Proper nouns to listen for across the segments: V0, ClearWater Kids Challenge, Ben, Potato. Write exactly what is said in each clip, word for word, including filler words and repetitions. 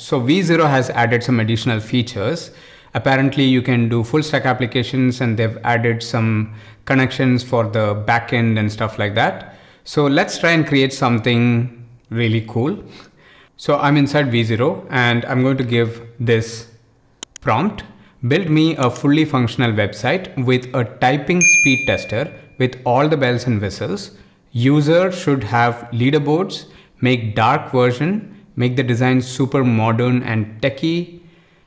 So V zero has added some additional features. Apparently you can do full stack applications, and they've added some connections for the backend and stuff like that. So let's try and create something really cool. So I'm inside V zero and I'm going to give this prompt. Build me a fully functional website with a typing speed tester with all the bells and whistles. User should have leaderboards, make dark version, make the design super modern and techie,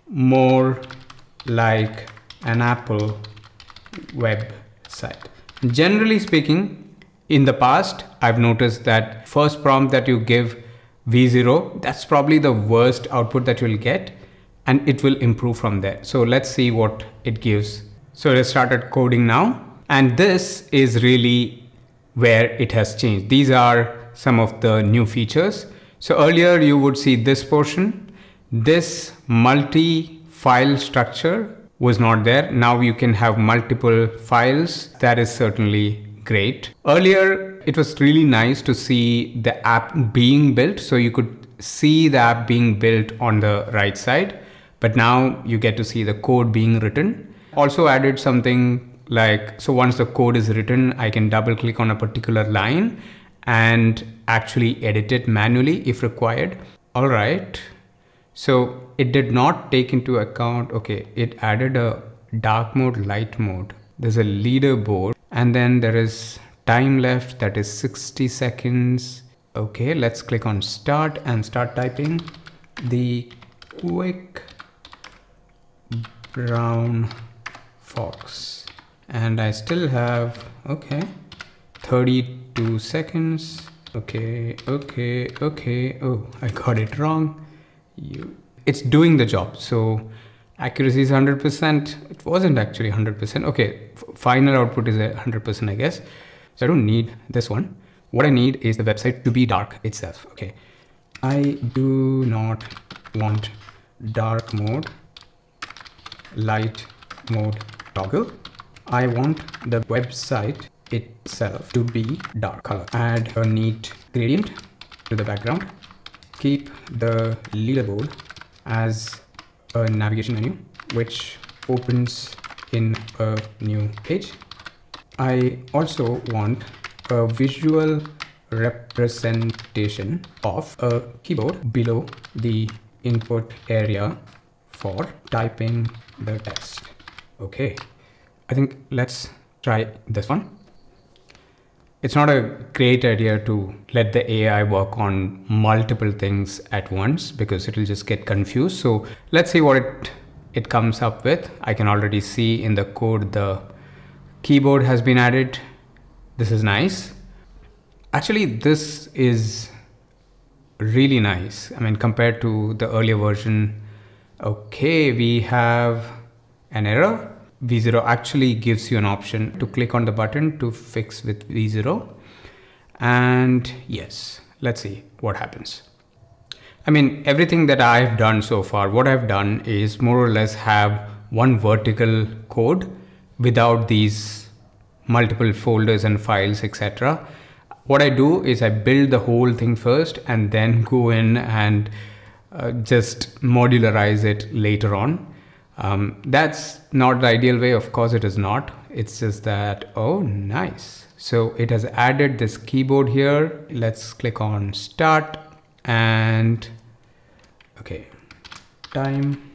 more like an Apple website. Generally speaking, in the past, I've noticed that first prompt that you give V zero, that's probably the worst output that you'll get, and it will improve from there. So let's see what it gives. So it has started coding now, and this is really where it has changed. These are some of the new features. So earlier you would see this portion, this multi-file structure was not there. Now you can have multiple files. That is certainly great. Earlier, it was really nice to see the app being built. So you could see the app being built on the right side, but now you get to see the code being written. Also added something like, so once the code is written, I can double click on a particular line and actually edit it manually if required. All right. So it did not take into account, okay, it added a dark mode, light mode. There's a leaderboard, and then there is time left, that is sixty seconds. Okay, let's click on start and start typing the quick brown fox. And I still have, okay, thirty-two seconds. Okay, okay, okay. Oh, I got it wrong. You. It's doing the job. So accuracy is one hundred percent. It wasn't actually one hundred percent. Okay, final output is one hundred percent, I guess. So I don't need this one. What I need is the website to be dark itself. Okay, I do not want dark mode, light mode toggle. I want the website itself to be dark color. Add a neat gradient to the background. Keep the leaderboard as a navigation menu, which opens in a new page. I also want a visual representation of a keyboard below the input area for typing the text. Okay, I think let's try this one. It's not a great idea to let the A I work on multiple things at once, because it'll just get confused. So let's see what it, it comes up with. I can already see in the code the keyboard has been added. This is nice. Actually, this is really nice. I mean, compared to the earlier version. Okay, we have an error. V zero actually gives you an option to click on the button to fix with V zero. And yes, let's see what happens. I mean, everything that I've done so far, what I've done is more or less have one vertical code without these multiple folders and files, et cetera. What I do is I build the whole thing first and then go in and uh, just modularize it later on. Um, that's not the ideal way. Of course it is not. It's just that, oh, nice. So it has added this keyboard here. Let's click on start and okay, time.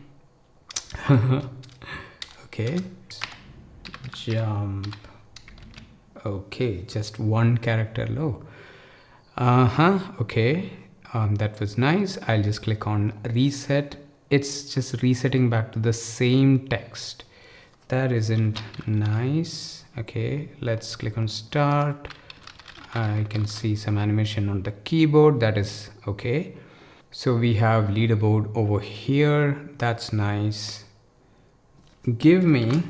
Okay, jump. Okay, just one character low. Uh-huh, okay, um, that was nice. I'll just click on reset. It's just resetting back to the same text. That isn't nice. Okay, let's click on start. I can see some animation on the keyboard. That is okay. So we have leaderboard over here. That's nice. Give me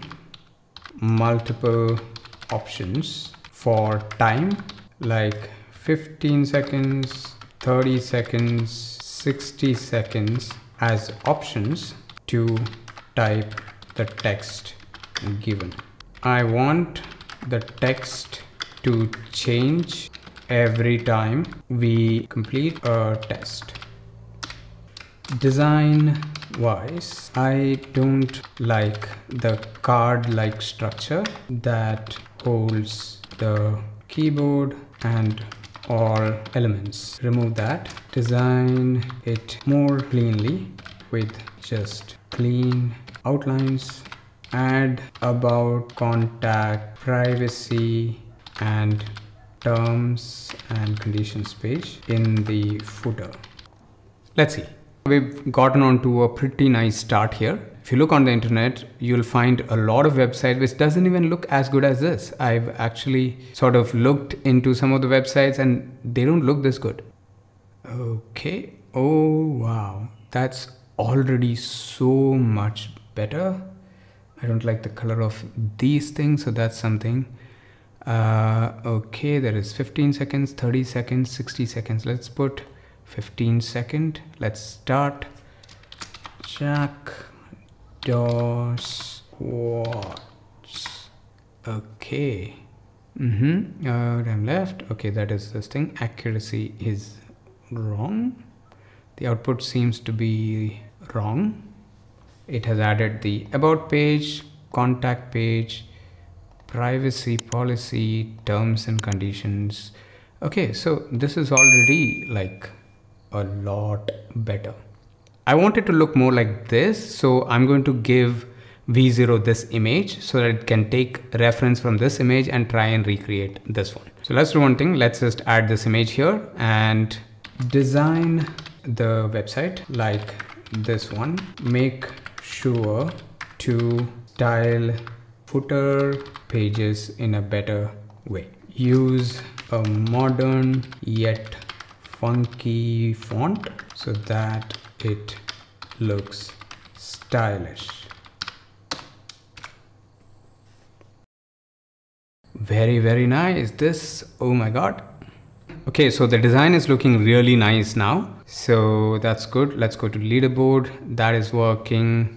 multiple options for time, like fifteen seconds, thirty seconds, sixty seconds. As options to type the text given. I want the text to change every time we complete a test. design wise, I don't like the card like structure that holds the keyboard and all elements. Remove that. Design it more cleanly with just clean outlines. Add about, contact, privacy and terms and conditions page in the footer. Let's see. We've gotten onto a pretty nice start here. If you look on the internet, you'll find a lot of websites which doesn't even look as good as this. I've actually sort of looked into some of the websites and they don't look this good. Okay. Oh, wow. That's already so much better. I don't like the color of these things, so that's something. Uh, okay, there is fifteen seconds, thirty seconds, sixty seconds. Let's put fifteen second. Let's start. Jack Doss Watts. Okay. Mm-hmm. Uh, I'm left. Okay, that is this thing. Accuracy is wrong. The output seems to be wrong. It has added the about page, contact page, privacy policy, terms and conditions. Okay, so this is already like a lot better. I want it to look more like this, so I'm going to give V zero this image so that it can take reference from this image and try and recreate this one. So let's do one thing. Let's just add this image here and design the website like this one. Make sure to style footer pages in a better way. Use a modern yet funky font so that it looks stylish. Very, very nice. This, oh my God. Okay, so the design is looking really nice now. So that's good. Let's go to leaderboard. That is working.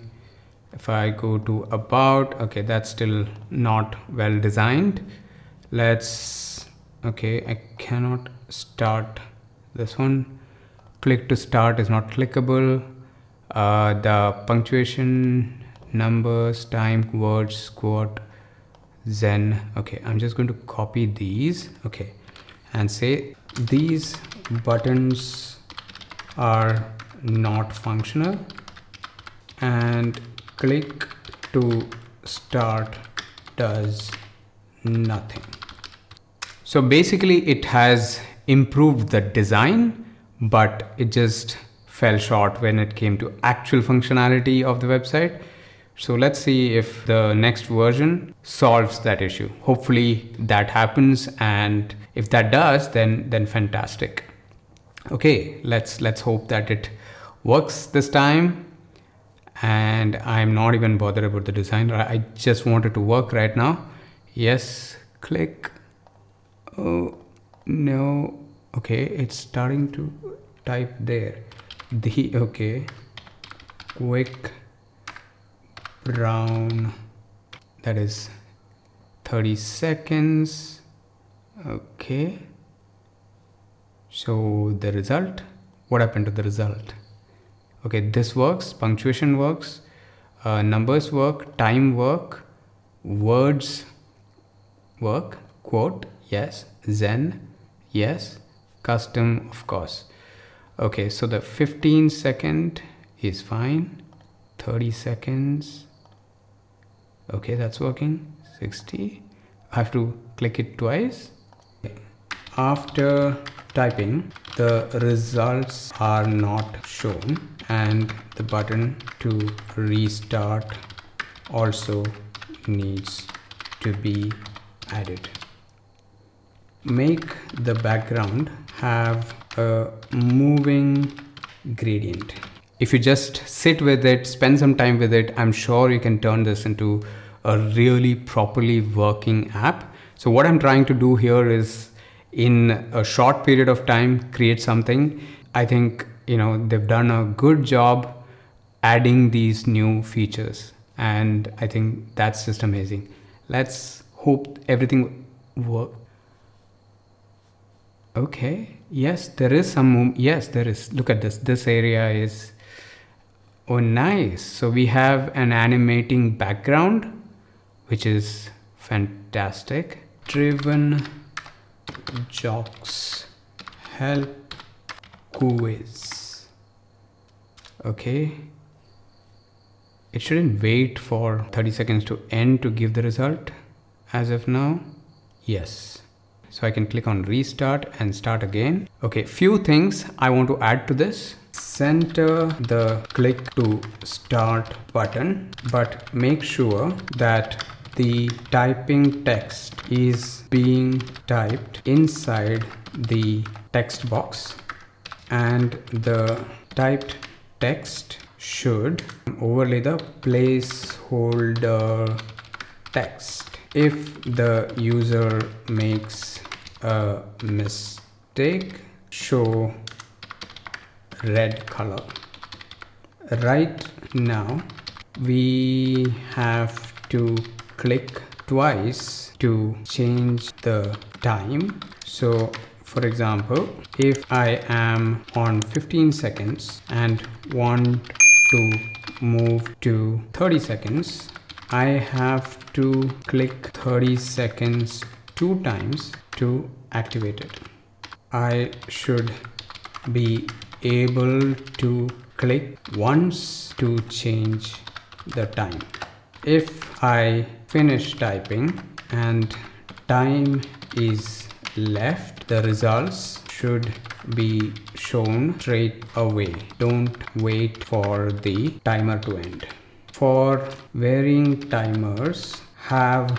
If I go to about, okay, that's still not well designed. Let's, okay, I cannot start this one. Click to start is not clickable. Uh, the punctuation, numbers, time, words, squat, zen. Okay, I'm just going to copy these. Okay, and say these buttons are not functional and click to start does nothing. So basically it has improved the design, but it just fell short when it came to actual functionality of the website. So let's see if the next version solves that issue. Hopefully that happens, and if that does, then then fantastic. Okay, let's let's hope that it works this time. And I'm not even bothered about the design. I just want it to work right now. Yes, click. Oh no. Okay, it's starting to type there. The okay. Quick brown. That is thirty seconds. Okay. So the result, what happened to the result? Okay, this works, punctuation works, uh, numbers work, time work, words work, quote, yes, zen, yes, custom, of course. Okay, so the fifteen second is fine, thirty seconds. Okay, that's working, sixty. I have to click it twice. After typing, the results are not shown and the button to restart also needs to be added. Make the background have a moving gradient. If you just sit with it, spend some time with it, I'm sure you can turn this into a really properly working app. So what I'm trying to do here is, in a short period of time, create something. I think, you know, they've done a good job adding these new features, and I think that's just amazing. Let's hope everything works. Okay, yes, there is some, yes, there is. Look at this. This area is Oh, nice. So we have an animating background, which is fantastic. Driven jocks help quiz. Okay. It shouldn't wait for thirty seconds to end to give the result as of now. Yes. So I can click on restart and start again. Okay, few things I want to add to this. Center the click to start button, but make sure that the typing text is being typed inside the text box, and the typed text should overlay the placeholder text. If the user makes a mistake, show red color. Right now, we have to click twice to change the time. So, for example, if I am on fifteen seconds and want to move to thirty seconds, I have to click thirty seconds two times to activate it. I should be able to click once to change the time. If I finish typing and time is left, the results should be shown straight away. Don't wait for the timer to end. For varying timers, have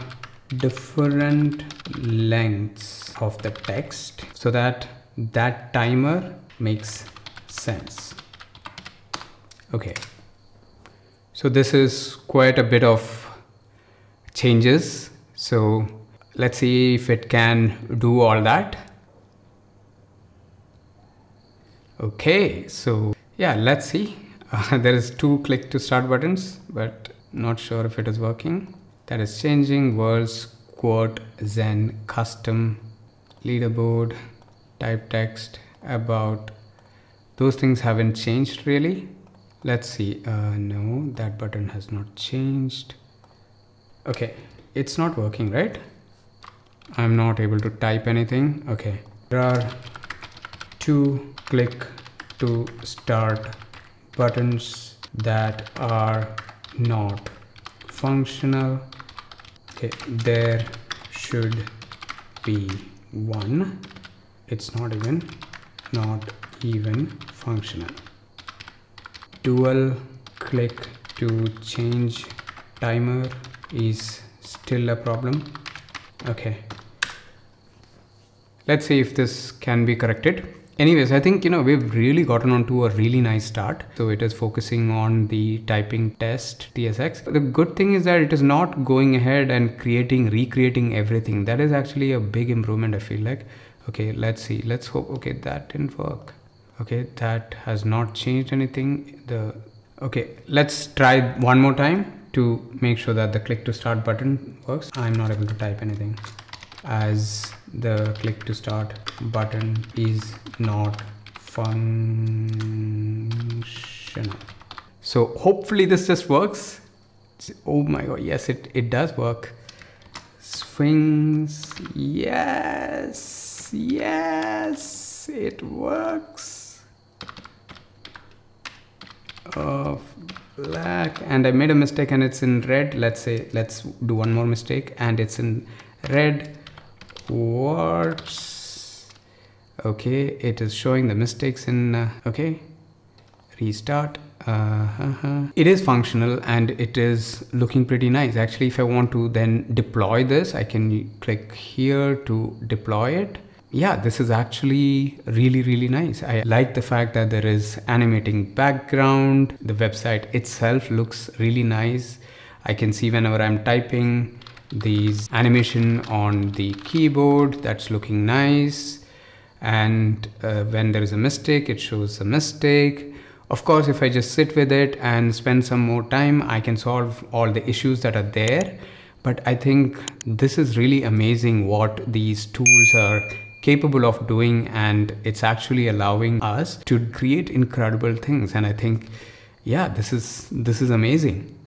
different lengths of the text so that that timer makes sense. Okay, so this is quite a bit of changes. So let's see if it can do all that. Okay, so yeah, let's see. Uh, there is two click to start buttons, but not sure if it is working. That is changing world's quote zen custom leaderboard type text about those things haven't changed really. Let's see. Uh, no, that button has not changed. Okay, it's not working, right? I'm not able to type anything. Okay, there are two click to start buttons that are not functional. Okay, there should be one. It's not even not even functional. Dual click to change timer is still a problem. Okay, let's see if this can be corrected. Anyways, I think, you know, we've really gotten onto a really nice start. So it is focusing on the typing test, T S X. The good thing is that it is not going ahead and creating, recreating everything. That is actually a big improvement, I feel like. Okay, let's see. Let's hope. Okay, that didn't work. Okay, that has not changed anything. The okay, let's try one more time to make sure that the click to start button works. I'm not able to type anything, as the click to start button is not functional. So hopefully this just works. Oh my god, yes, it, it does work. Sphinx, yes, yes, it works. Of black, and I made a mistake and it's in red. Let's say, let's do one more mistake and it's in red. What's okay, it is showing the mistakes in uh, okay, restart. uh, uh-huh. It is functional and it is looking pretty nice actually. If I want to then deploy this, I can click here to deploy it. Yeah, this is actually really really nice. I like the fact that there is animating background. The website itself looks really nice. I can see whenever I'm typing these animation on the keyboard, that's looking nice. And uh, when there is a mistake, it shows a mistake. Of course, if I just sit with it and spend some more time, I can solve all the issues that are there. But I think this is really amazing what these tools are capable of doing, and it's actually allowing us to create incredible things. And I think yeah, this is this is amazing.